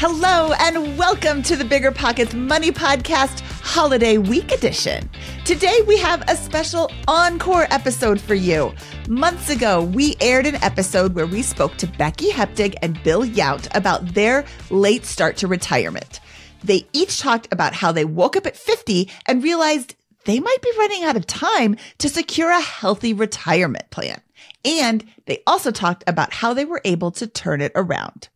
Hello and welcome to the Bigger Pockets Money Podcast Holiday Week Edition. Today we have a special encore episode for you. Months ago, we aired an episode where we spoke to Becky Heptig and Bill Yount about their late start to retirement. They each talked about how they woke up at 50 and realized they might be running out of time to secure a healthy retirement plan. And they also talked about how they were able to turn it around.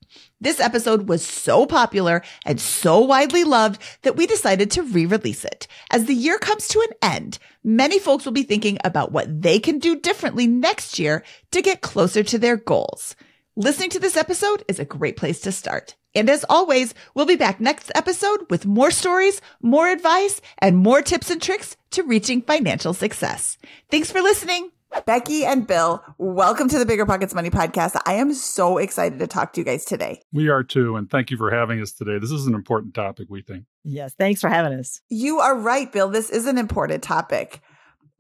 This episode was so popular and so widely loved that we decided to re-release it. As the year comes to an end, many folks will be thinking about what they can do differently next year to get closer to their goals. Listening to this episode is a great place to start. And as always, we'll be back next episode with more stories, more advice, and more tips and tricks to reaching financial success. Thanks for listening. Becky and Bill, welcome to the Bigger Pockets Money Podcast. I am so excited to talk to you guys today. We are too, and thank you for having us today. This is an important topic, we think. Yes, thanks for having us. You are right, Bill. This is an important topic.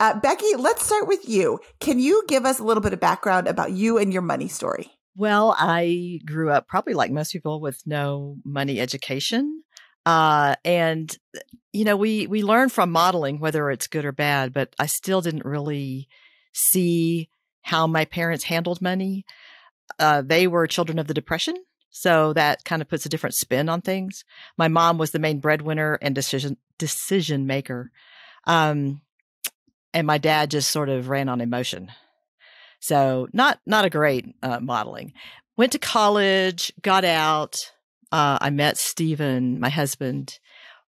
Becky, let's start with you. Can you give us a little bit of background about you and your money story? Well, I grew up probably like most people with no money education. And, you know, we learn from modeling, whether it's good or bad, but I still didn't really see how my parents handled money. They were children of the Depression, so that kind of puts a different spin on things. My mom was the main breadwinner and decision maker. And my dad just sort of ran on emotion. So not a great modeling. Went to college, got out. I met Stephen, my husband,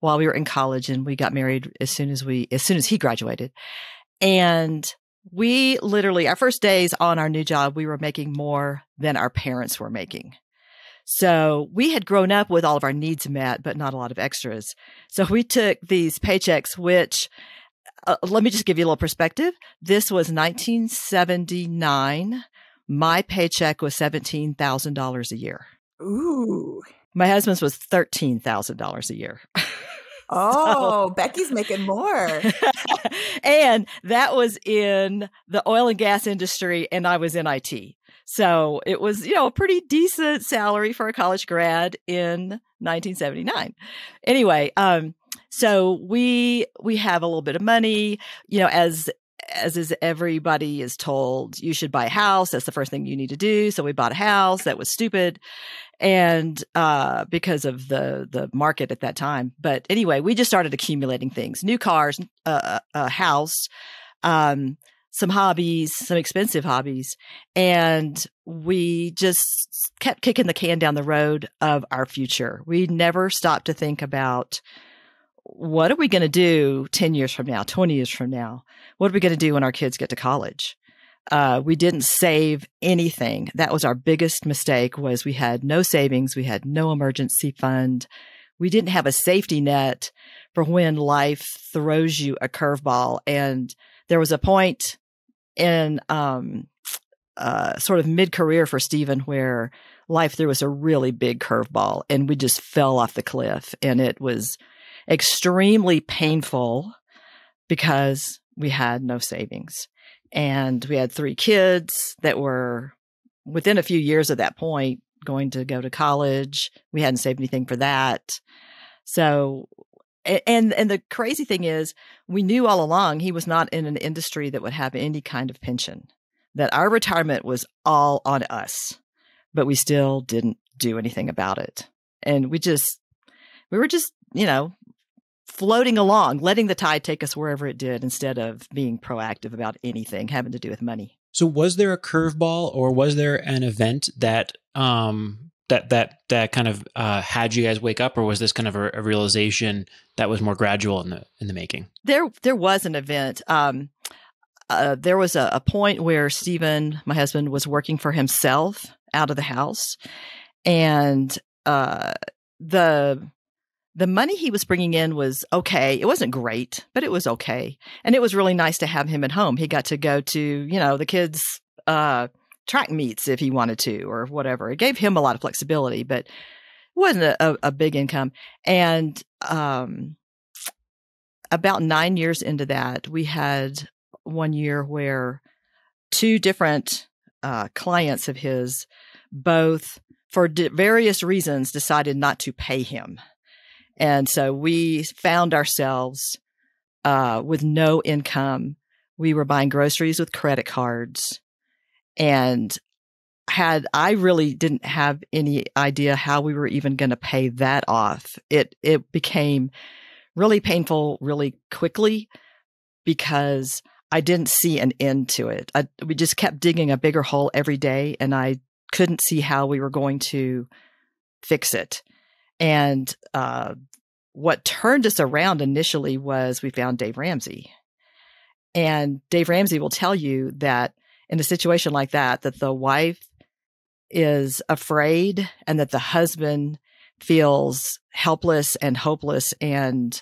while we were in college, and we got married as soon as he graduated. And we literally, our first days on our new job, we were making more than our parents were making. So we had grown up with all of our needs met, but not a lot of extras. So we took these paychecks, which, let me just give you a little perspective. This was 1979. My paycheck was $17,000 a year. Ooh. My husband's was $13,000 a year. Oh, so, Becky's making more. And that was in the oil and gas industry, and I was in IT. So it was, you know, a pretty decent salary for a college grad in 1979. Anyway, so we have a little bit of money, you know, as is everybody is told, you should buy a house. That's the first thing you need to do. So we bought a house. That was stupid. And because of the market at that time. But anyway, we just started accumulating things, new cars, a house, some hobbies, some expensive hobbies. And we just kept kicking the can down the road of our future. We never stopped to think about, what are we going to do 10 years from now, 20 years from now? What are we going to do when our kids get to college? We didn't save anything. That was our biggest mistake, was we had no savings. We had no emergency fund. We didn't have a safety net for when life throws you a curveball. And there was a point in sort of mid-career for Stephen where life threw us a really big curveball and we just fell off the cliff. And it was extremely painful because we had no savings. And we had three kids that were within a few years of that point going to go to college. We hadn't saved anything for that. So, and the crazy thing is, we knew all along he was not in an industry that would have any kind of pension, that our retirement was all on us, but we still didn't do anything about it. And we were just, you know, floating along, letting the tide take us wherever it did, instead of being proactive about anything having to do with money. So was there a curveball, or was there an event that that kind of had you guys wake up, or was this kind of a realization that was more gradual in the making? There was an event. There was a point where Stephen, my husband, was working for himself out of the house, and the money he was bringing in was okay. It wasn't great, but it was okay. And it was really nice to have him at home. He got to go to, you know, the kids' track meets if he wanted to, or whatever. It gave him a lot of flexibility, but it wasn't a big income. And about 9 years into that, we had one year where two different clients of his both for various reasons, decided not to pay him. And so we found ourselves with no income. We were buying groceries with credit cards, and I really didn't have any idea how we were even going to pay that off. It became really painful really quickly because I didn't see an end to it. We just kept digging a bigger hole every day, and I couldn't see how we were going to fix it. And what turned us around initially was we found Dave Ramsey. And Dave Ramsey will tell you that in a situation like that, that the wife is afraid and that the husband feels helpless and hopeless and,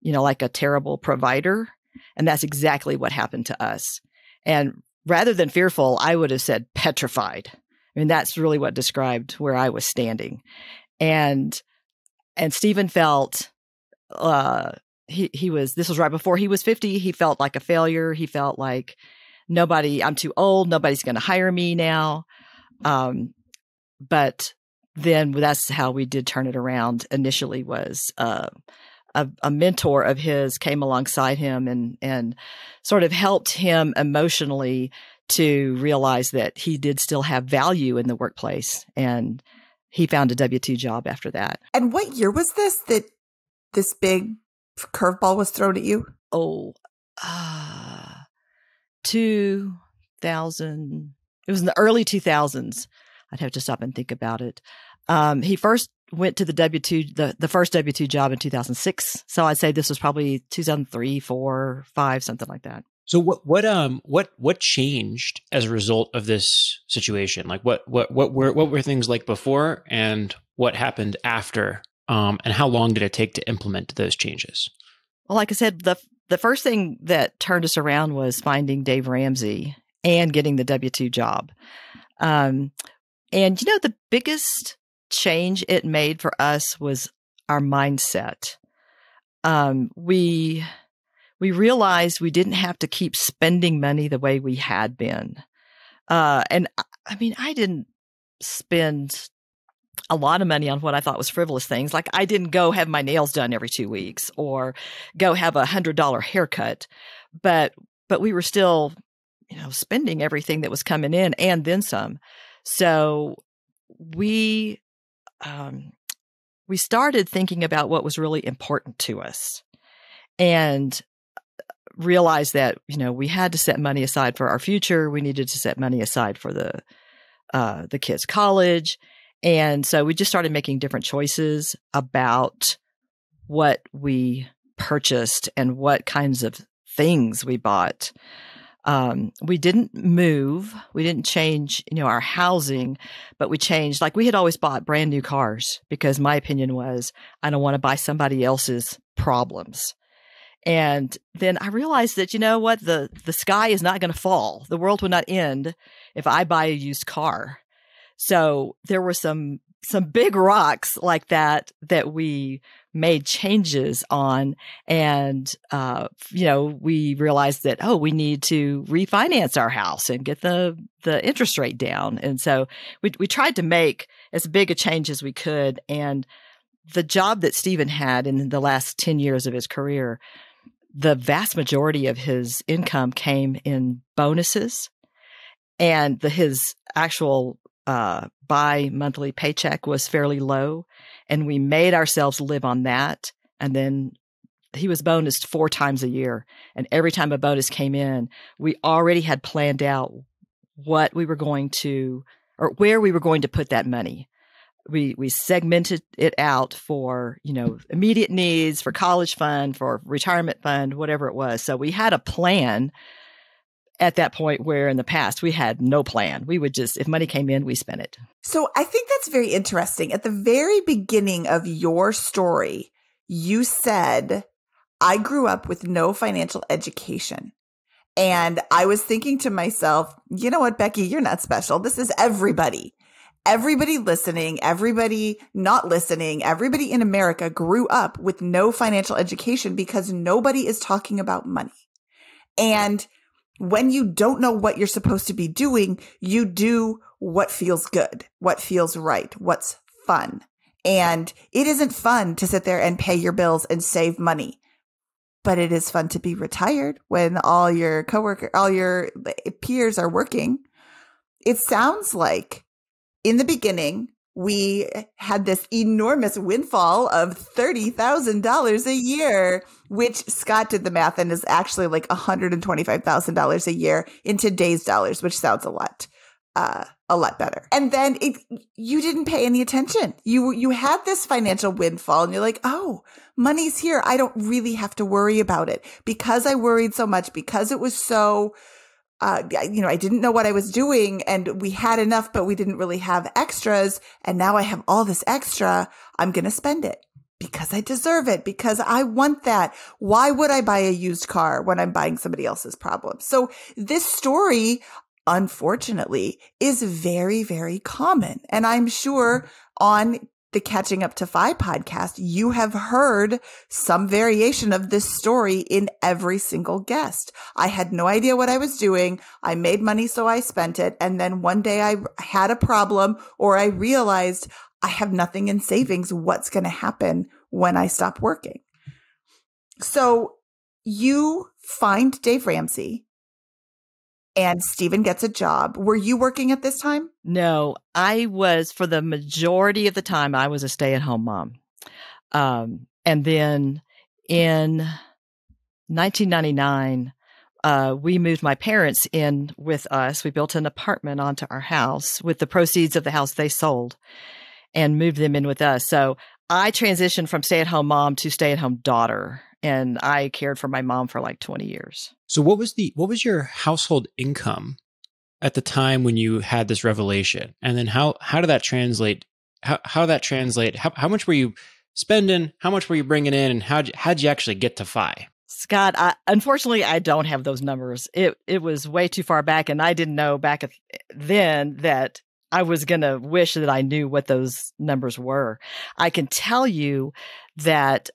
you know, like a terrible provider. And that's exactly what happened to us. And rather than fearful, I would have said petrified. I mean, that's really what described where I was standing. And Stephen felt, this was right before he was 50. He felt like a failure. He felt like I'm too old. Nobody's going to hire me now. But then that's how we did turn it around initially was, a mentor of his came alongside him and sort of helped him emotionally to realize that he did still have value in the workplace. And he found a W-2 job after that. And what year was this that this big curveball was thrown at you? Oh, 2000. It was in the early 2000s. I'd have to stop and think about it. He first went to the W-2, the first W-2 job in 2006. So I'd say this was probably 2003, 4, 5, something like that. So what changed as a result of this situation? Like what were things like before, and what happened after? And how long did it take to implement those changes? Well, like I said, the first thing that turned us around was finding Dave Ramsey and getting the W-2 job. And, you know, the biggest change it made for us was our mindset. We realized we didn't have to keep spending money the way we had been. And I mean, I didn't spend a lot of money on what I thought was frivolous things. Like I didn't go have my nails done every 2 weeks or go have a $100 haircut, but we were still, you know, spending everything that was coming in and then some. So we started thinking about what was really important to us and realized that, you know, we had to set money aside for our future. We needed to set money aside for the kids' college. And so we just started making different choices about what we purchased and what kinds of things we bought. We didn't move. We didn't change, you know, our housing, but we changed. Like we had always bought brand new cars because my opinion was, I don't want to buy somebody else's problems. And then I realized that, you know what, the sky is not going to fall. The world will not end if I buy a used car. So there were some big rocks like that we made changes on. And, you know, we realized that, oh, we need to refinance our house and get the interest rate down. And so we tried to make as big a change as we could. And the job that Stephen had in the last 10 years of his career, the vast majority of his income came in bonuses, and his actual bi-monthly paycheck was fairly low, and we made ourselves live on that. And then he was bonused 4 times a year, and every time a bonus came in, we already had planned out what we were going to or where we were going to put that money. We segmented it out for, you know, immediate needs, for college fund, for retirement fund, whatever it was. So we had a plan at that point, where in the past we had no plan. We would just, if money came in, we spent it. So I think that's very interesting. At the very beginning of your story, you said, I grew up with no financial education. And I was thinking to myself, you know what, Becky, you're not special. This is everybody. Everybody listening, everybody not listening, everybody in America grew up with no financial education because nobody is talking about money. And when you don't know what you're supposed to be doing, you do what feels good, what feels right, what's fun. And it isn't fun to sit there and pay your bills and save money, but it is fun to be retired when all your peers are working. It sounds like in the beginning, we had this enormous windfall of $30,000 a year, which Scott did the math and is actually like $125,000 a year in today's dollars, which sounds a lot better. And then you didn't pay any attention. You had this financial windfall and you're like, oh, money's here. I don't really have to worry about it because I worried so much, because it was so, I didn't know what I was doing and we had enough, but we didn't really have extras. And now I have all this extra. I'm going to spend it because I deserve it, because I want that. Why would I buy a used car when I'm buying somebody else's problem? So this story, unfortunately, is very, very common. And I'm sure on the Catching Up to Fi podcast, you have heard some variation of this story in every single guest. I had no idea what I was doing. I made money, so I spent it. And then one day I had a problem, or I realized I have nothing in savings. What's going to happen when I stop working? So you find Dave Ramsey. And Stephen gets a job. Were you working at this time? No, I was, for the majority of the time, I was a stay-at-home mom. And then in 1999, we moved my parents in with us. We built an apartment onto our house with the proceeds of the house they sold and moved them in with us. So I transitioned from stay-at-home mom to stay-at-home daughter. And I cared for my mom for like 20 years. So what was your household income at the time when you had this revelation? And then how did that translate? How much were you spending? How much were you bringing in? And how'd you actually get to Fi? Scott, unfortunately, I don't have those numbers. It was way too far back. And I didn't know back then that I was going to wish that I knew what those numbers were. I can tell you that,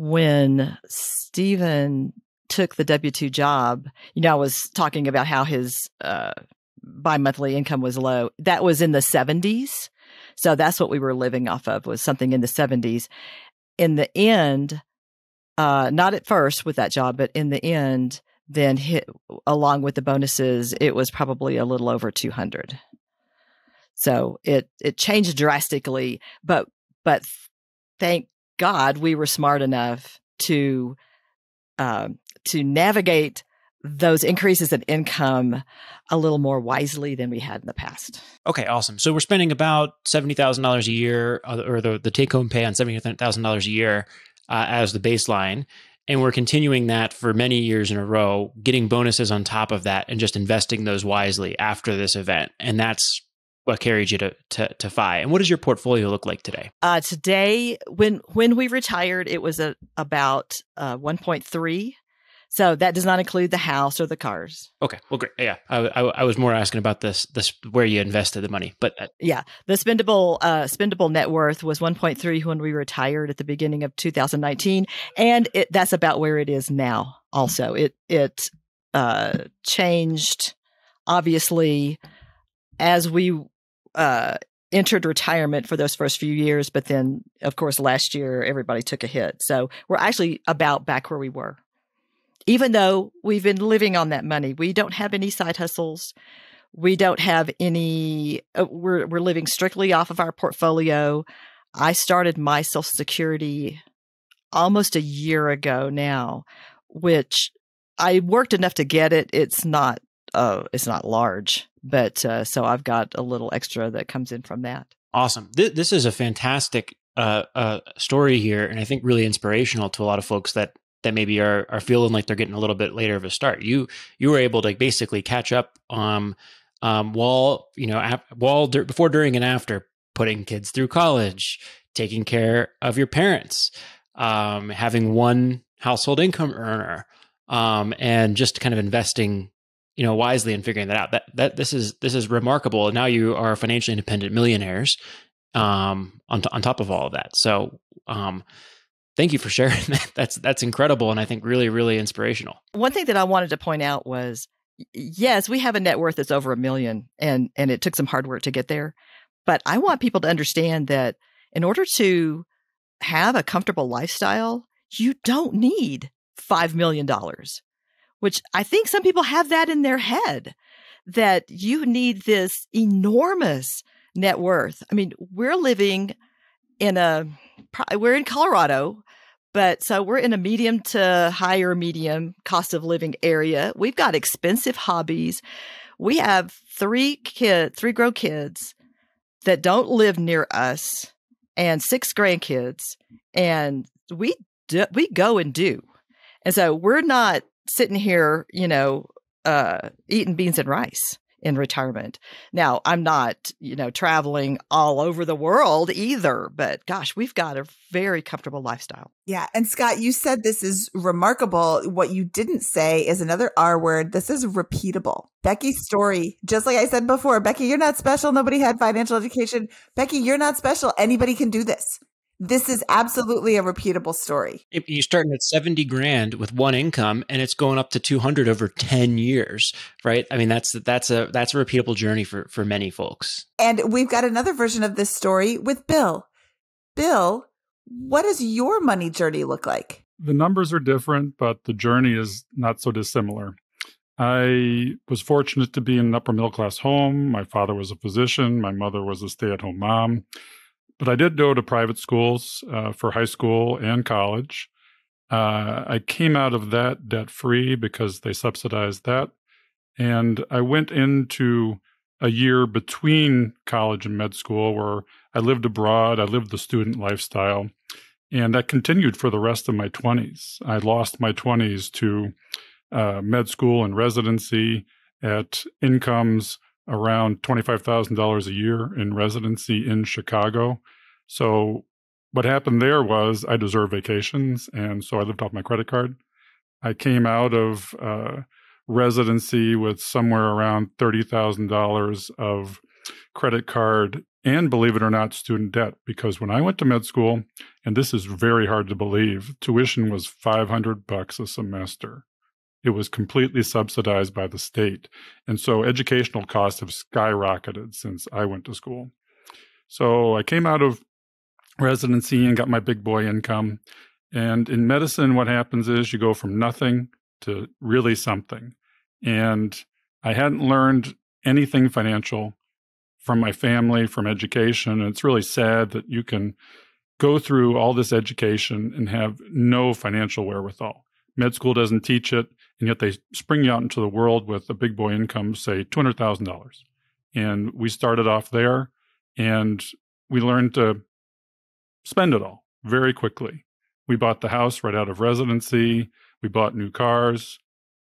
when Stephen took the W-2 job, I was talking about how his bi-monthly income was low. That was in the 70s. So that's what we were living off of, was something in the 70s. In the end, not at first with that job, but in the end, then along with the bonuses, it was probably a little over 200. So it changed drastically, but thank God, we were smart enough to navigate those increases in income a little more wisely than we had in the past. Okay, awesome. So we're spending about $70,000 a year, or the take-home pay on $70,000 a year as the baseline, and we're continuing that for many years in a row, getting bonuses on top of that, and just investing those wisely after this event. And that's what carried you to Fi. And what does your portfolio look like today? Today, when we retired, it was about 1.3. So that does not include the house or the cars. Okay, well, great. Yeah, I was more asking about this where you invested the money, but yeah, the spendable net worth was 1.3 when we retired at the beginning of 2019, and that's about where it is now. Also, it changed obviously as we entered retirement for those first few years. But then, of course, last year, everybody took a hit. So we're actually about back where we were. Even though we've been living on that money, we don't have any side hustles. We don't have any, we're living strictly off of our portfolio. I started my Social Security almost a year ago now, which I worked enough to get it. It's not large, but so I've got a little extra that comes in from that. Awesome. This is a fantastic story here, and I think really inspirational to a lot of folks that maybe are feeling like they're getting a little bit later of a start. You were able to basically catch up before, during, and after putting kids through college, taking care of your parents, having one household income earner, and just kind of investing wisely and figuring that out. This is remarkable. And now you are financially independent millionaires on top of all of that. So thank you for sharing that. That's incredible. And I think really, really inspirational. One thing that I wanted to point out was yes, we have a net worth that's over $1 million, and it took some hard work to get there. But I want people to understand that in order to have a comfortable lifestyle, you don't need $5 million, which I think some people have that in their head, that you need this enormous net worth. I mean, we're living in we're in Colorado, but so we're in a medium to higher medium cost of living area. We've got expensive hobbies. We have three grown kids that don't live near us, and 6 grandkids, and we go and do. And so we're not sitting here, eating beans and rice in retirement. Now, I'm not, traveling all over the world either, but gosh, we've got a very comfortable lifestyle. Yeah. And Scott, you said this is remarkable. What you didn't say is another R word. This is repeatable. Becky's story, just like I said before, Becky, you're not special. Nobody had financial education. Becky, you're not special. Anybody can do this. This is absolutely a repeatable story. You're starting at 70 grand with one income, and it's going up to 200 over 10 years, right? I mean, that's a repeatable journey for many folks. And we've got another version of this story with Bill. Bill, what does your money journey look like? The numbers are different, but the journey is not so dissimilar. I was fortunate to be in an upper middle class home. My father was a physician. My mother was a stay-at-home mom. But I did go to private schools for high school and college. I came out of that debt-free because they subsidized that. And I went into a year between college and med school where I lived abroad. I lived the student lifestyle. And that continued for the rest of my 20s. I lost my 20s to med school and residency at incomes around $25,000 a year in residency in Chicago. So what happened there was I deserved vacations, and so I lived off my credit card. I came out of residency with somewhere around $30,000 of credit card and, believe it or not, student debt. Because when I went to med school, and this is very hard to believe, tuition was $500 a semester. It was completely subsidized by the state. And so educational costs have skyrocketed since I went to school. So I came out of residency and got my big boy income. And in medicine, what happens is you go from nothing to really something. And I hadn't learned anything financial from my family, from education. And it's really sad that you can go through all this education and have no financial wherewithal. Med school doesn't teach it, and yet they spring you out into the world with a big boy income, say $200,000. And we started off there, and we learned to spend it all very quickly. We bought the house right out of residency. We bought new cars.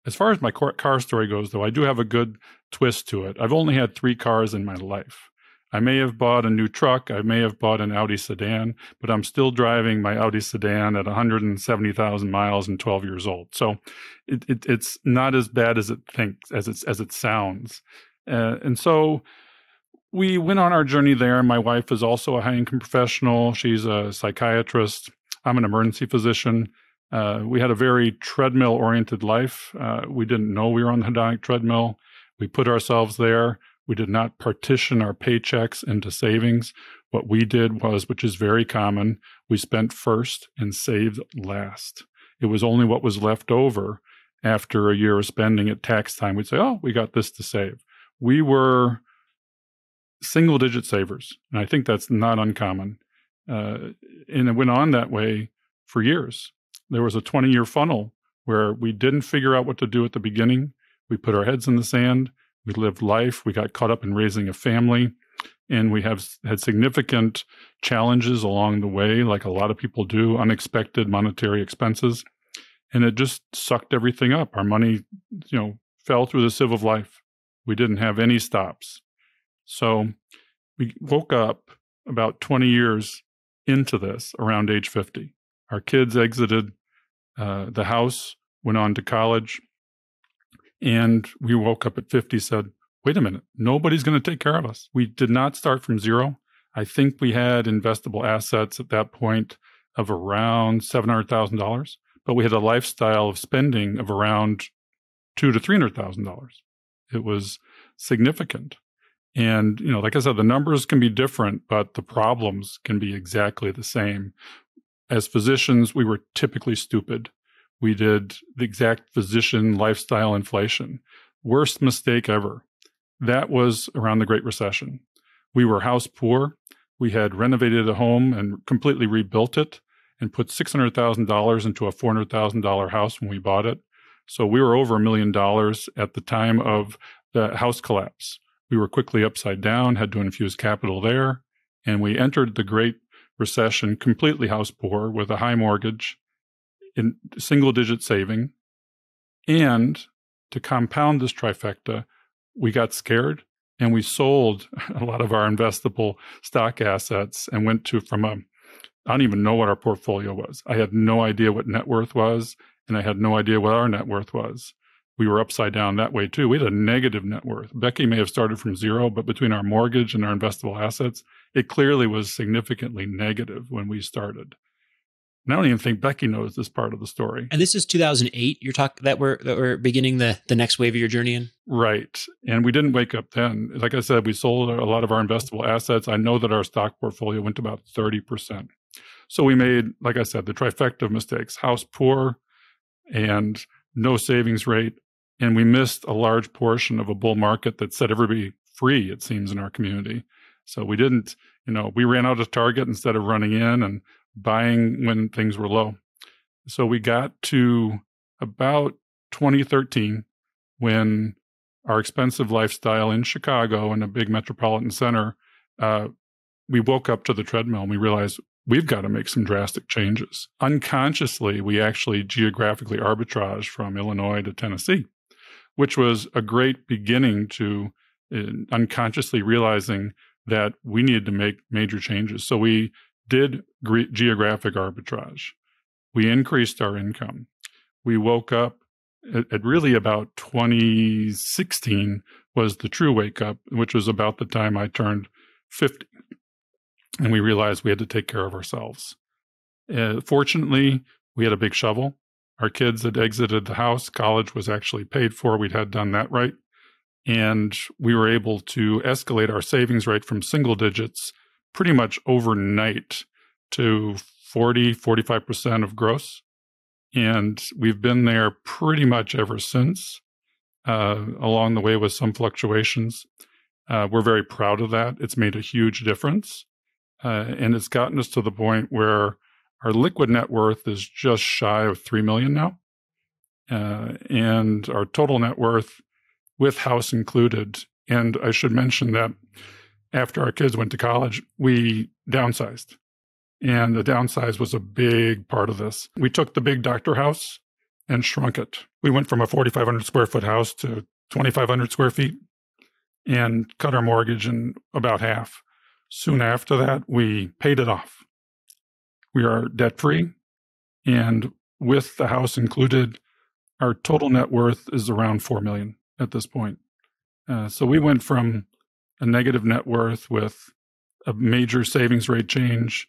As far as my car story goes, though, I do have a good twist to it. I've only had 3 cars in my life. I may have bought a new truck. I may have bought an Audi sedan, but I'm still driving my Audi sedan at 170,000 miles and 12 years old. So it's not as bad as it thinks, as it sounds. And so we went on our journey there. My wife is also a high-income professional. She's a psychiatrist. I'm an emergency physician. We had a very treadmill-oriented life. We didn't know we were on the hedonic treadmill. We put ourselves there. We did not partition our paychecks into savings. What we did was, which is very common, we spent first and saved last. It was only what was left over after a year of spending at tax time. We'd say, oh, we got this to save. We were single-digit savers, and I think that's not uncommon. And it went on that way for years. There was a 20-year funnel where we didn't figure out what to do at the beginning. We put our heads in the sand. We lived life, we got caught up in raising a family, and we have had significant challenges along the way, like a lot of people do, unexpected monetary expenses. And it just sucked everything up. Our money, fell through the sieve of life. We didn't have any stops. So we woke up about 20 years into this, around age 50. Our kids exited the house, went on to college. And we woke up at 50, said, wait a minute, nobody's going to take care of us. We did not start from zero. I think we had investable assets at that point of around $700,000, but we had a lifestyle of spending of around $200,000 to $300,000. It was significant. And, you know, like I said, the numbers can be different, but the problems can be exactly the same. As physicians, we were typically stupid. We did the exact physician lifestyle inflation. Worst mistake ever. That was around the Great Recession. We were house poor. We had renovated a home and completely rebuilt it and put $600,000 into a $400,000 house when we bought it. So we were over $1 million at the time of the house collapse. We were quickly upside down, had to infuse capital there, and we entered the Great Recession completely house poor with a high mortgage, in single-digit saving. And to compound this trifecta, we got scared and we sold a lot of our investable stock assets and went to I don't even know what our portfolio was. I had no idea what net worth was, and I had no idea what our net worth was. We were upside down that way too. We had a negative net worth. Becky may have started from zero, but between our mortgage and our investable assets, it clearly was significantly negative when we started. And I don't even think Becky knows this part of the story. And this is 2008. You're talking that we're beginning the next wave of your journey in? Right. And we didn't wake up then. Like I said, we sold a lot of our investable assets. I know that our stock portfolio went to about 30%. So we made, like I said, the trifecta of mistakes: house poor and no savings rate. And we missed a large portion of a bull market that set everybody free, it seems, in our community. So we didn't, you know, we ran out of target instead of running in and buying when things were low. So we got to about 2013 when our expensive lifestyle in Chicago in a big metropolitan center, we woke up to the treadmill and we realized we've got to make some drastic changes. Unconsciously, we actually geographically arbitraged from Illinois to Tennessee, which was a great beginning to unconsciously realizing that we needed to make major changes. So we did geographic arbitrage. We increased our income. We woke up at really about 2016 was the true wake up, which was about the time I turned 50. And we realized we had to take care of ourselves. Fortunately, we had a big shovel. Our kids had exited the house. College was actually paid for. We'd had done that right. And we were able to escalate our savings rate from single digits pretty much overnight to 40-45% of gross. And we've been there pretty much ever since, along the way with some fluctuations. We're very proud of that. It's made a huge difference. And it's gotten us to the point where our liquid net worth is just shy of $3 million now. And our total net worth with house included. And I should mention that after our kids went to college, we downsized. And the downsize was a big part of this. We took the big doctor house and shrunk it. We went from a 4,500 square foot house to 2,500 square feet and cut our mortgage in about half. Soon after that, we paid it off. We are debt-free, and with the house included, our total net worth is around $4 million at this point. So we went from a negative net worth with a major savings rate change,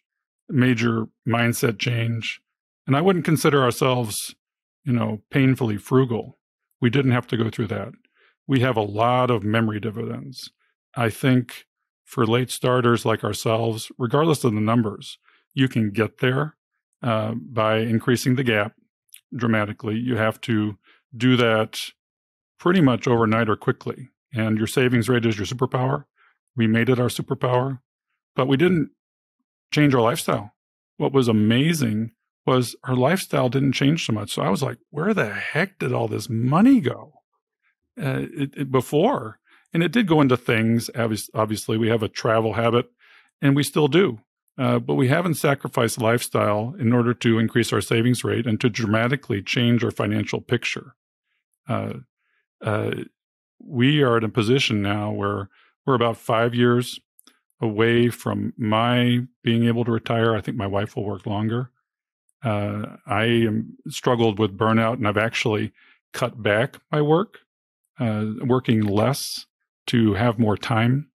major mindset change, and I wouldn't consider ourselves, you know, painfully frugal. We didn't have to go through that. We have a lot of memory dividends. I think for late starters like ourselves, regardless of the numbers, you can get there by increasing the gap dramatically. You have to do that pretty much overnight or quickly. And your savings rate is your superpower. We made it our superpower, but we didn't change our lifestyle. What was amazing was our lifestyle didn't change so much. So I was like, where the heck did all this money go before? And it did go into things. Obviously, we have a travel habit, and we still do. But we haven't sacrificed lifestyle in order to increase our savings rate and to dramatically change our financial picture. We are in a position now where we're about 5 years away from my being able to retire. I think my wife will work longer. I struggled with burnout, and I've actually cut back my work, working less to have more time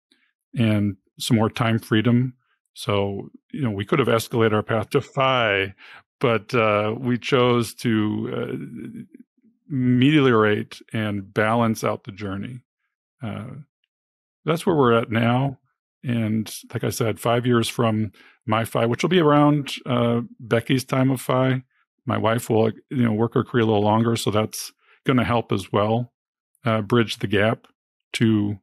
and some more time freedom. So, you know, we could have escalated our path to Fi, but we chose to ameliorate and balance out the journey. That's where we're at now. And like I said, 5 years from my FI, which will be around Becky's time of FI. My wife will, you know, work her career a little longer, so that's going to help as well, bridge the gap to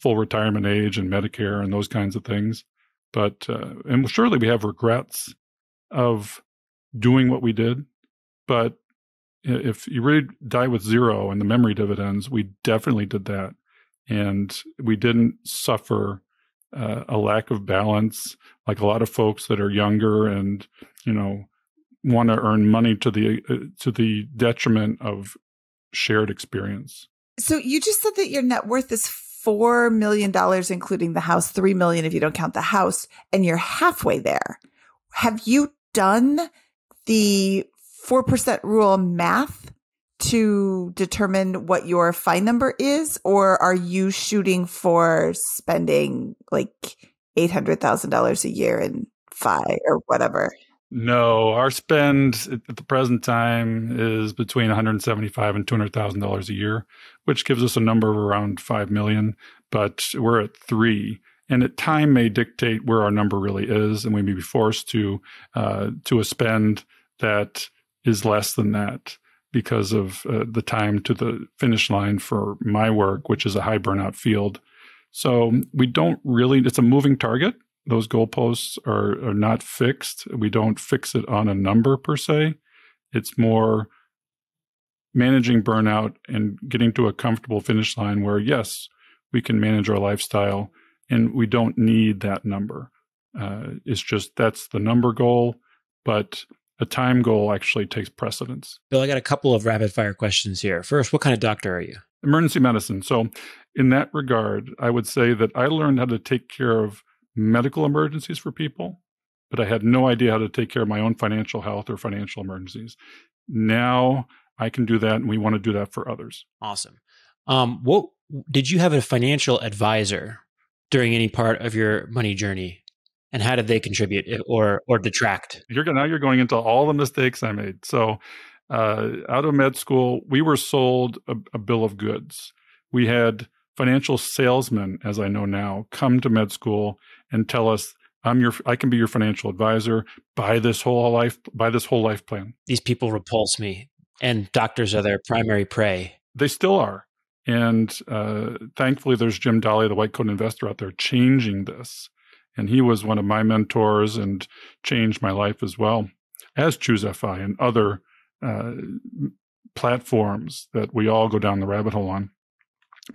full retirement age and Medicare and those kinds of things. But and surely we have regrets of doing what we did, but if you really die with zero and the memory dividends, we definitely did that, and we didn't suffer a lack of balance like a lot of folks that are younger and, you know, want to earn money to the detriment of shared experience. So you just said that your net worth is $4 million, including the house, $3 million if you don't count the house, and you're halfway there. Have you done the 4% rule math to determine what your FI number is, or are you shooting for spending like $800,000 a year in FI or whatever? No, our spend at the present time is between $175,000 and $200,000 a year, which gives us a number of around $5 million, but we're at 3. And at time may dictate where our number really is, and we may be forced to a spend that is less than that because of the time to the finish line for my work, which is a high burnout field. So we don't really, it's a moving target. Those goalposts are not fixed. We don't fix it on a number per se. It's more managing burnout and getting to a comfortable finish line where, yes, we can manage our lifestyle and we don't need that number. It's just that's the number goal, but a time goal actually takes precedence. Bill, I got a couple of rapid fire questions here. First, what kind of doctor are you? Emergency medicine. So in that regard, I would say that I learned how to take care of medical emergencies for people, but I had no idea how to take care of my own financial health or financial emergencies. Now I can do that, and we want to do that for others. Awesome. What did you have a financial advisor during any part of your money journey, and how did they contribute or detract? Now you're going into all the mistakes I made. So out of med school, we were sold a bill of goods. We had financial salesmen, as I know now, come to med school and tell us, I can be your financial advisor. Buy this whole life plan. These people repulse me, and doctors are their primary prey. They still are, and thankfully, there's Jim Dahle, the White Coat Investor, out there changing this, and he was one of my mentors and changed my life as well, as Choose FI and other platforms that we all go down the rabbit hole on.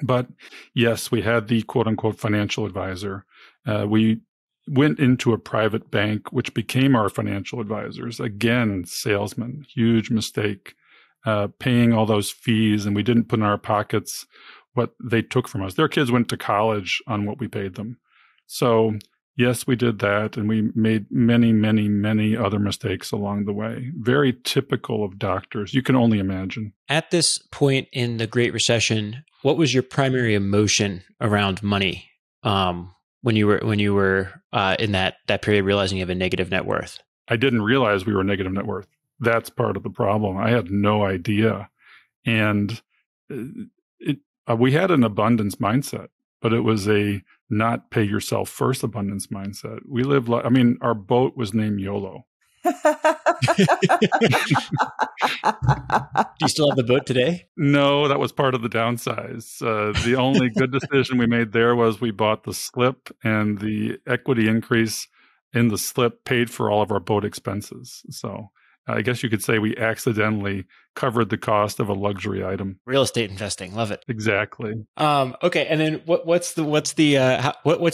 But yes, we had the quote unquote financial advisor. We went into a private bank, which became our financial advisors. Again, salesmen, huge mistake, paying all those fees. And we didn't put in our pockets what they took from us. Their kids went to college on what we paid them. So yes, we did that. And we made many, many, many other mistakes along the way. Very typical of doctors. You can only imagine. At this point in the Great Recession, what was your primary emotion around money when you were in that period, realizing you have a negative net worth? I didn't realize we were negative net worth. That's part of the problem. I had no idea, and we had an abundance mindset, but it was a not pay yourself first abundance mindset. We lived like, I mean, our boat was named YOLO. Do you still have the boat today? No, that was part of the downsize. The only good decision we made there was we bought the slip, and the equity increase in the slip paid for all of our boat expenses. So I guess you could say we accidentally covered the cost of a luxury item. Real estate investing, love it. Exactly. Okay, and then what's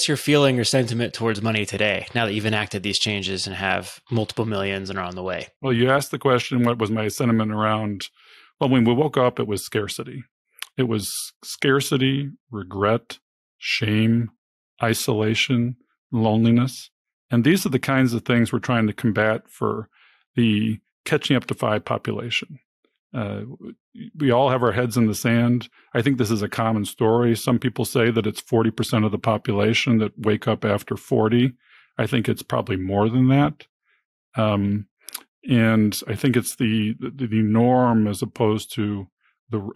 your feeling or sentiment towards money today? Now that you've enacted these changes and have multiple millions and are on the way. Well, you asked the question. What was my sentiment around? Well, when we woke up, it was scarcity. It was scarcity, regret, shame, isolation, loneliness, and these are the kinds of things we're trying to combat for the Catching Up to Fi population. We all have our heads in the sand. I think this is a common story. Some people say that it's 40% of the population that wake up after 40. I think it's probably more than that. And I think it's the norm as opposed to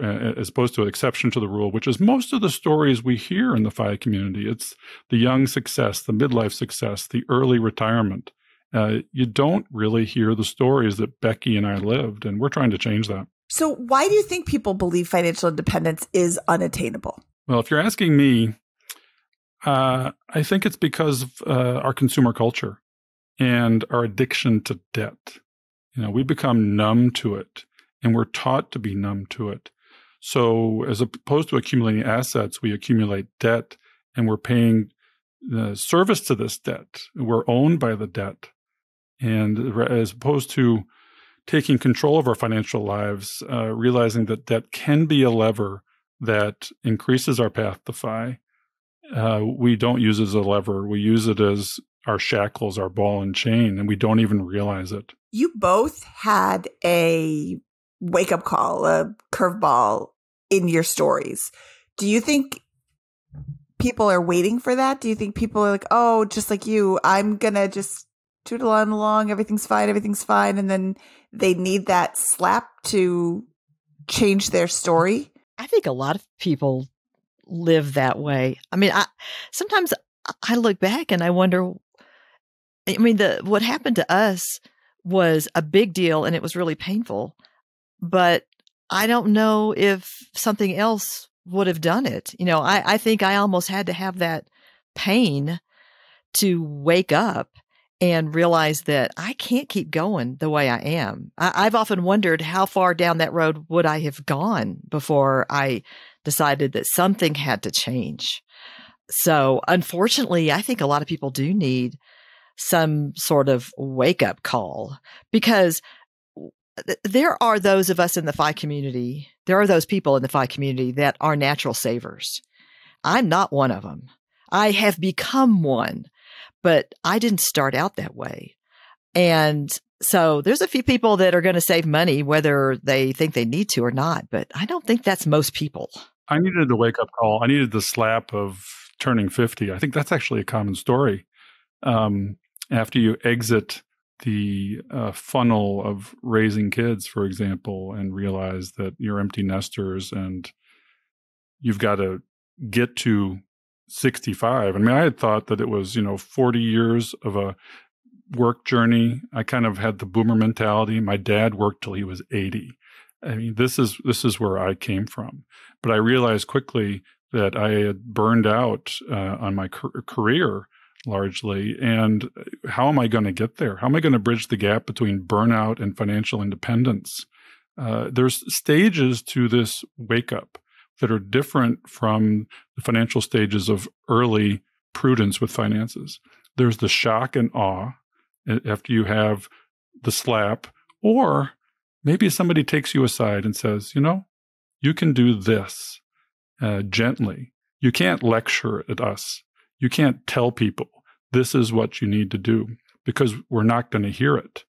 as opposed to an exception to the rule, which is most of the stories we hear in the FI community. It's the young success, the midlife success, the early retirement. You don't really hear the stories that Becky and I lived, and we're trying to change that. So why do you think people believe financial independence is unattainable? Well, if you're asking me, I think it's because of our consumer culture and our addiction to debt. You know, we become numb to it, and we're taught to be numb to it. So as opposed to accumulating assets, we accumulate debt, and we're paying the service to this debt. We're owned by the debt. And as opposed to taking control of our financial lives, realizing that debt can be a lever that increases our path to FI, we don't use it as a lever. We use it as our shackles, our ball and chain, and we don't even realize it. You both had a wake-up call, a curveball in your stories. Do you think people are waiting for that? Do you think people are like, oh, just like you, I'm going to just toodle on along, everything's fine, everything's fine, and then they need that slap to change their story? I think a lot of people live that way. I mean, sometimes I look back and I wonder, I mean, what happened to us was a big deal and it was really painful, but I don't know if something else would have done it. You know, I think I almost had to have that pain to wake up and realize that I can't keep going the way I am. I've often wondered how far down that road would I have gone before I decided that something had to change. So unfortunately, I think a lot of people do need some sort of wake-up call, because there are those of us in the FI community, there are those people in the FI community that are natural savers. I'm not one of them. I have become one, but I didn't start out that way. And so there's a few people that are going to save money whether they think they need to or not, but I don't think that's most people. I needed the wake-up call. I needed the slap of turning 50. I think that's actually a common story. After you exit the funnel of raising kids, for example, and realize that you're empty nesters and you've got to get to 65. I mean, I had thought that it was, you know, 40 years of a work journey. I kind of had the boomer mentality. My dad worked till he was 80. I mean, this is where I came from. But I realized quickly that I had burned out on my career largely. And how am I going to get there? How am I going to bridge the gap between burnout and financial independence? There's stages to this wake up that are different from the financial stages of early prudence with finances. There's the shock and awe after you have the slap, or maybe somebody takes you aside and says, you know, you can do this gently. You can't lecture at us. You can't tell people this is what you need to do, because we're not going to hear it.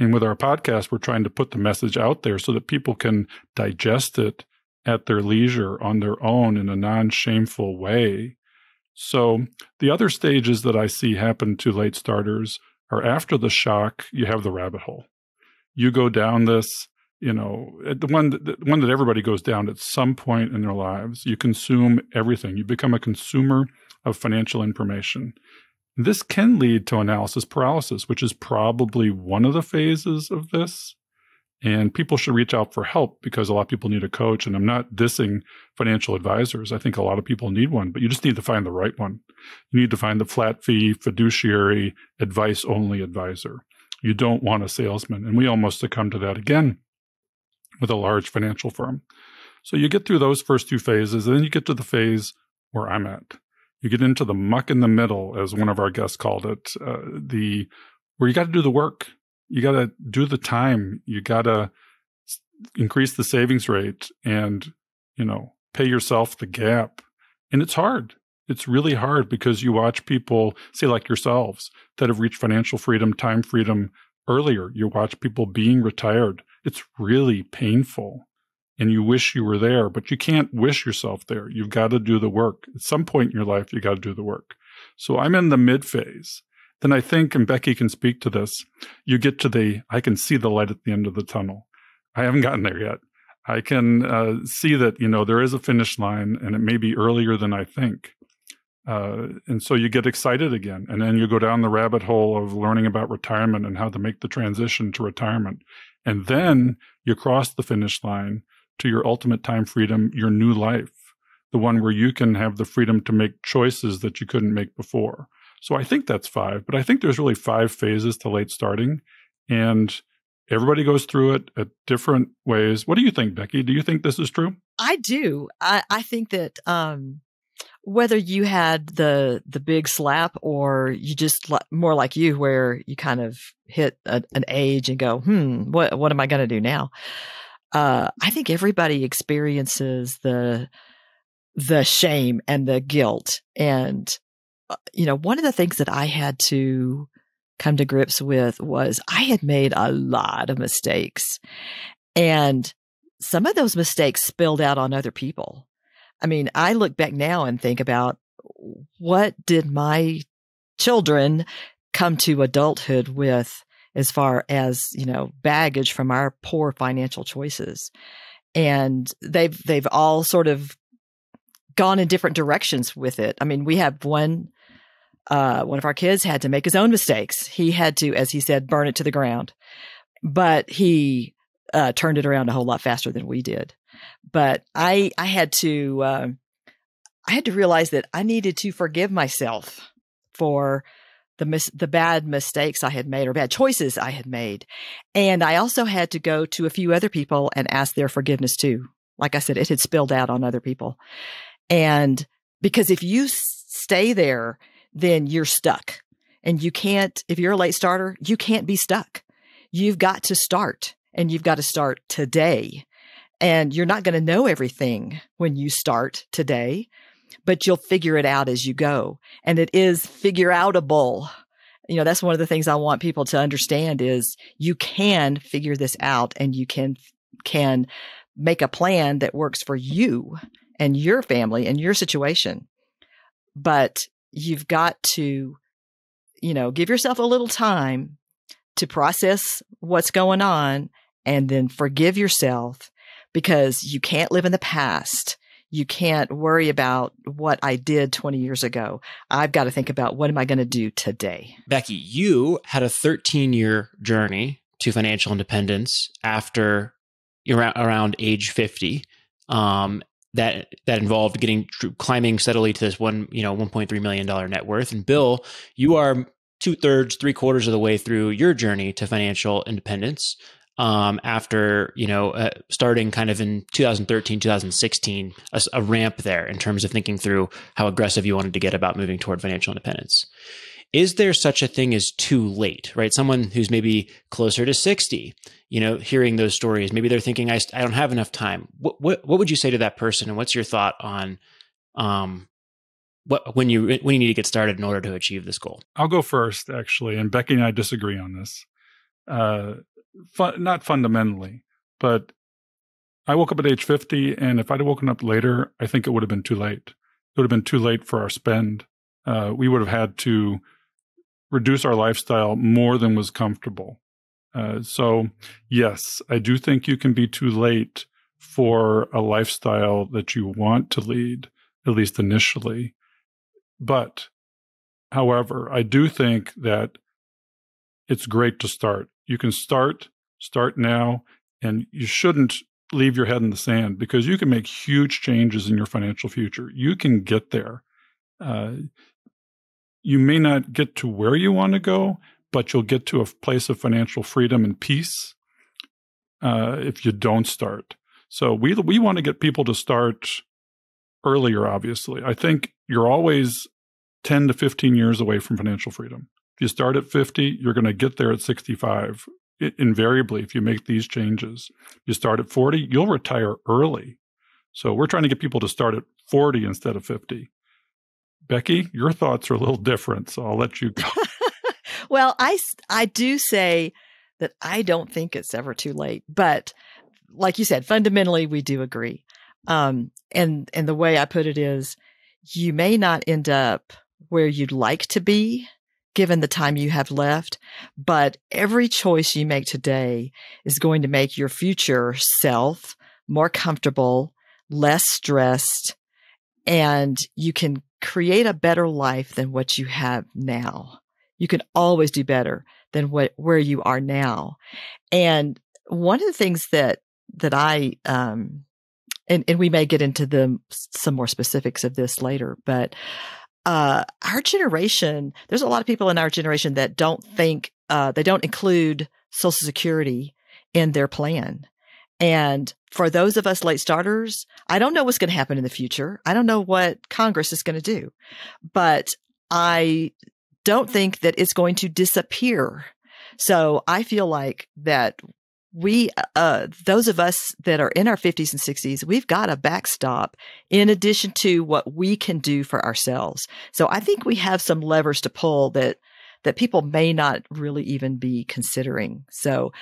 And with our podcast, we're trying to put the message out there so that people can digest it at their leisure on their own in a non-shameful way. So the other stages that I see happen to late starters are after the shock, you have the rabbit hole. You go down this, you know, the one that everybody goes down at some point in their lives. You consume everything. You become a consumer of financial information. This can lead to analysis paralysis, which is probably one of the phases of this. And people should reach out for help, because a lot of people need a coach. And I'm not dissing financial advisors. I think a lot of people need one, but you just need to find the right one. You need to find the flat fee, fiduciary, advice-only advisor. You don't want a salesman. And we almost succumb to that again with a large financial firm. So you get through those first two phases, and then you get to the phase where I'm at. You get into the muck in the middle, as one of our guests called it, where you got to do the work. You got to do the time. You got to increase the savings rate and, you know, pay yourself the gap. And it's hard. It's really hard, because you watch people, say like yourselves, that have reached financial freedom, time freedom earlier. You watch people being retired. It's really painful, and you wish you were there, but you can't wish yourself there. You've got to do the work. At some point in your life, you got to do the work. So I'm in the mid phase. Then I think, and Becky can speak to this, you get to the, I can see the light at the end of the tunnel. I haven't gotten there yet. I can see that, you know, there is a finish line and it may be earlier than I think. And so you get excited again, and then you go down the rabbit hole of learning about retirement and how to make the transition to retirement. And then you cross the finish line to your ultimate time freedom, your new life, the one where you can have the freedom to make choices that you couldn't make before. So I think that's five, but I think there's really five phases to late starting, and everybody goes through it at different ways. What do you think, Becky? Do you think this is true? I do. I think that whether you had the big slap or you just more like you, where you kind of hit an age and go, what am I going to do now? I think everybody experiences the shame and the guilt. And, you know, one of the things that I had to come to grips with was I had made a lot of mistakes, and some of those mistakes spilled out on other people. I mean, I look back now and think about, what did my children come to adulthood with as far as, you know, baggage from our poor financial choices? And they've all sort of gone in different directions with it. I mean, we have one of our kids had to make his own mistakes. He had to, as he said, burn it to the ground, but he turned it around a whole lot faster than we did. But I had to realize that I needed to forgive myself for the bad mistakes I had made, or bad choices I had made. And I also had to go to a few other people and ask their forgiveness too. Like I said, it had spilled out on other people. And because if you stay there, then you're stuck. And you can't, if you're a late starter, you can't be stuck. You've got to start, and you've got to start today. And you're not going to know everything when you start today, but you'll figure it out as you go. And it is figure outable. You know, that's one of the things I want people to understand is you can figure this out, and you can make a plan that works for you and your family and your situation. But you've got to, you know, give yourself a little time to process what's going on, and then forgive yourself, because you can't live in the past. You can't worry about what I did 20 years ago. I've got to think about, what am I going to do today? Becky, you had a 13-year journey to financial independence after around age 50. That involved climbing steadily to this $1.3 million net worth. And Bill, you are three quarters of the way through your journey to financial independence. After, starting kind of in 2013, 2016, a ramp there in terms of thinking through how aggressive you wanted to get about moving toward financial independence. Is there such a thing as too late, right? Someone who's maybe closer to 60, hearing those stories, maybe they're thinking, I don't have enough time. What would you say to that person? And what's your thought on, when you need to get started in order to achieve this goal? I'll go first, actually. And Becky and I disagree on this. Not fundamentally, but I woke up at age 50, and if I'd woken up later, I think it would have been too late. It would have been too late for our spend. We would have had to reduce our lifestyle more than was comfortable. So yes, I do think you can be too late for a lifestyle that you want to lead, at least initially. But however, I do think that it's great to start. You can start now, and you shouldn't leave your head in the sand, because you can make huge changes in your financial future. You can get there. You may not get to where you want to go, but you'll get to a place of financial freedom and peace if you don't start. So we want to get people to start earlier, obviously. I think you're always 10 to 15 years away from financial freedom. If you start at 50, you're going to get there at 65, invariably, if you make these changes. You start at 40, you'll retire early. So we're trying to get people to start at 40 instead of 50. Becky, your thoughts are a little different, so I'll let you go. Well, I do say that I don't think it's ever too late. But like you said, fundamentally, we do agree. And the way I put it is, you may not end up where you'd like to be, given the time you have left, but every choice you make today is going to make your future self more comfortable, less stressed, and you can create a better life than what you have now. You can always do better than where you are now. And one of the things that I, and we may get into some more specifics of this later, but our generation, there's a lot of people in our generation that don't think, they don't include Social Security in their plan. And for those of us late starters, I don't know what's going to happen in the future. I don't know what Congress is going to do, but I don't think that it's going to disappear. So I feel like that we, those of us that are in our 50s and 60s, we've got a backstop in addition to what we can do for ourselves. So I think we have some levers to pull that people may not really even be considering. So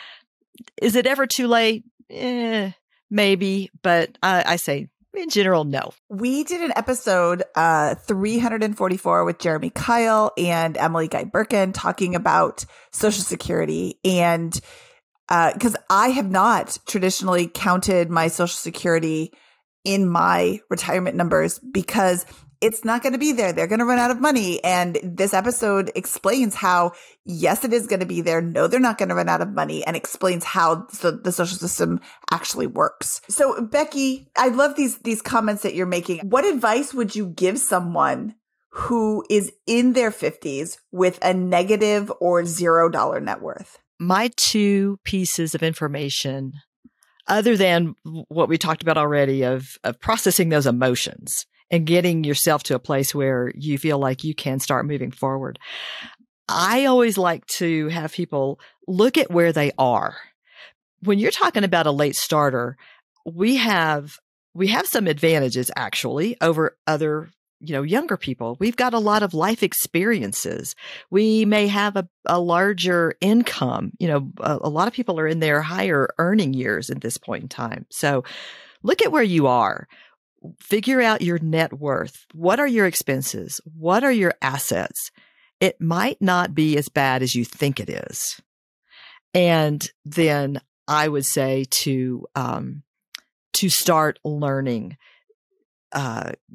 is it ever too late? Maybe, but I say in general, no. We did an episode 344 with Jeremy Kyle and Emily Guy Burken talking about Social Security. And because I have not traditionally counted my Social Security in my retirement numbers because it's not going to be there. They're going to run out of money. And this episode explains how, yes, it is going to be there. No, they're not going to run out of money, and explains how the social system actually works. So Becky, I love these comments that you're making. What advice would you give someone who is in their 50s with a negative or $0 net worth? My two pieces of information, other than what we talked about already of processing those emotions and getting yourself to a place where you feel like you can start moving forward. I always like to have people look at where they are. When you're talking about a late starter, we have some advantages actually over other, younger people. We've got a lot of life experiences. We may have a larger income. A lot of people are in their higher earning years at this point in time. So look at where you are. Figure out your net worth. What are your expenses? What are your assets? It might not be as bad as you think it is. And then I would say to start learning,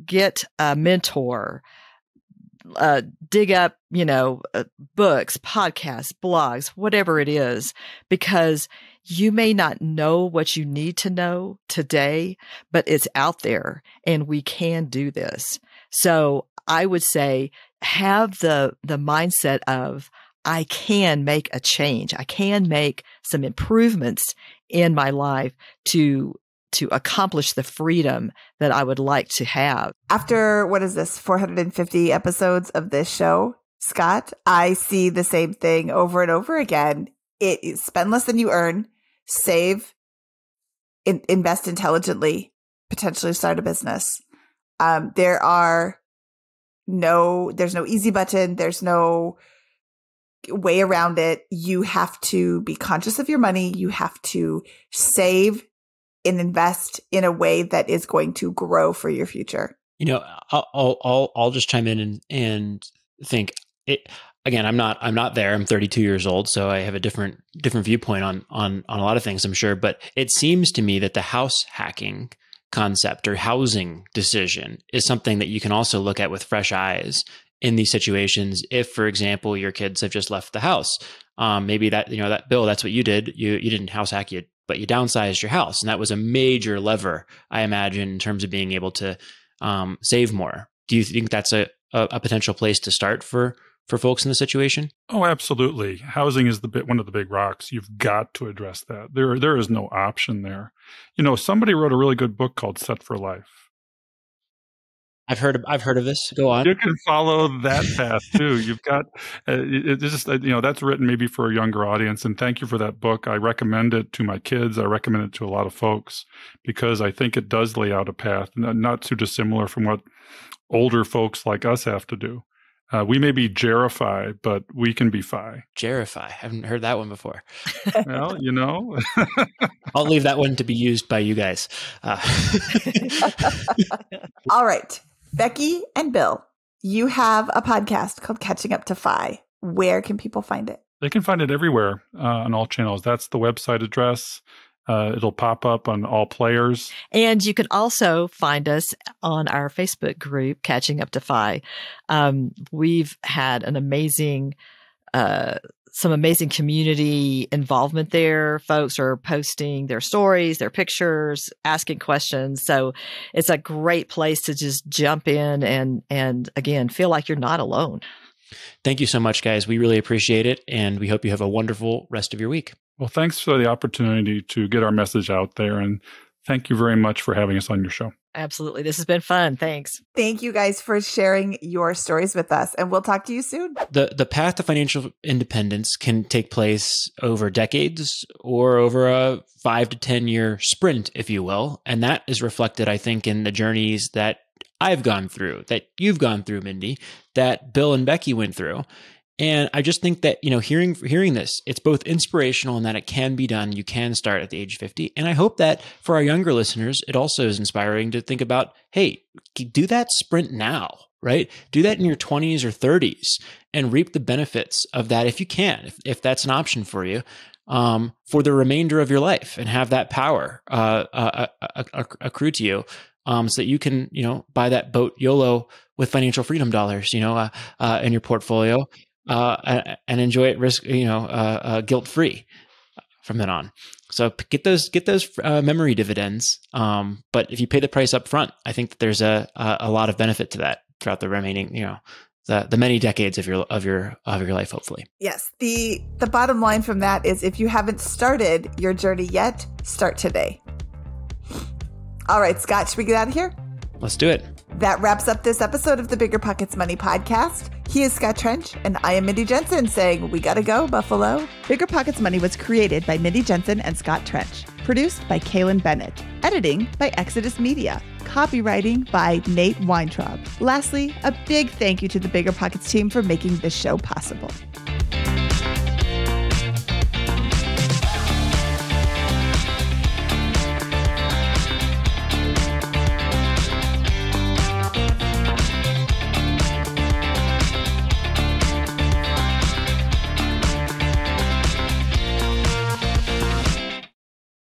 get a mentor, dig up, books, podcasts, blogs, whatever it is, because you may not know what you need to know today, but it's out there and we can do this. So I would say have the mindset of, I can make a change. I can make some improvements in my life to accomplish the freedom that I would like to have. After, 450 episodes of this show, Scott, I see the same thing over and over again. Spend less than you earn. Save, invest intelligently, potentially start a business. There's no easy button. There's no way around it. You have to be conscious of your money. You have to save and invest in a way that is going to grow for your future. I'll just chime in and think it. Again, I'm not there. I'm 32 years old, so I have a different viewpoint on a lot of things, I'm sure. But it seems to me that the house hacking concept or housing decision is something that you can also look at with fresh eyes in these situations. If, for example, your kids have just left the house, maybe that that Bill, that's what you did. You didn't house hack it, but you downsized your house, and that was a major lever, I imagine, in terms of being able to save more. Do you think that's a potential place to start for folks in this situation? Oh, absolutely. Housing is one of the big rocks. You've got to address that. There is no option there. Somebody wrote a really good book called Set for Life. I've heard of this. Go on. You can follow that path too. You've got that's written maybe for a younger audience, and thank you for that book. I recommend it to my kids. I recommend it to a lot of folks because I think it does lay out a path not too dissimilar from what older folks like us have to do. We may be Jerify, but we can be Fi. Jerify. I haven't heard that one before. Well, I'll leave that one to be used by you guys. All right. Becky and Bill, you have a podcast called Catching Up to Fi. Where can people find it? They can find it everywhere on all channels. That's the website address. It'll pop up on all players. And you can also find us on our Facebook group, Catching Up to Fi. We've had an amazing, some amazing community involvement there. Folks are posting their stories, their pictures, asking questions. So it's a great place to just jump in and again, feel like you're not alone. Thank you so much, guys. We really appreciate it. And we hope you have a wonderful rest of your week. Well, thanks for the opportunity to get our message out there. And thank you very much for having us on your show. Absolutely. This has been fun. Thanks. Thank you guys for sharing your stories with us. And we'll talk to you soon. The path to financial independence can take place over decades or over a 5 to 10 year sprint, if you will. And that is reflected, I think, in the journeys that I've gone through, that you've gone through, Mindy, that Bill and Becky went through. And I just think that, you know, hearing this, it's both inspirational in that it can be done. You can start at the age of 50. And I hope that for our younger listeners, it also is inspiring to think about, hey, do that sprint now, right? Do that in your 20s or 30s and reap the benefits of that if you can, if that's an option for you, for the remainder of your life, and have that power accrue to you. So that you can, you know, buy that boat YOLO with financial freedom dollars, you know, in your portfolio, and enjoy it risk, you know, guilt-free from then on. So get those memory dividends. But if you pay the price up front, I think that there's a lot of benefit to that throughout the remaining, you know, the many decades of your life, hopefully. Yes. The bottom line from that is, if you haven't started your journey yet, start today. All right, Scott, should we get out of here? Let's do it. That wraps up this episode of the Bigger Pockets Money Podcast. He is Scott Trench, and I am Mindy Jensen, saying we gotta go, Buffalo. Bigger Pockets Money was created by Mindy Jensen and Scott Trench. Produced by Kaylin Bennett. Editing by Exodus Media. Copywriting by Nate Weintraub. Lastly, a big thank you to the Bigger Pockets team for making this show possible.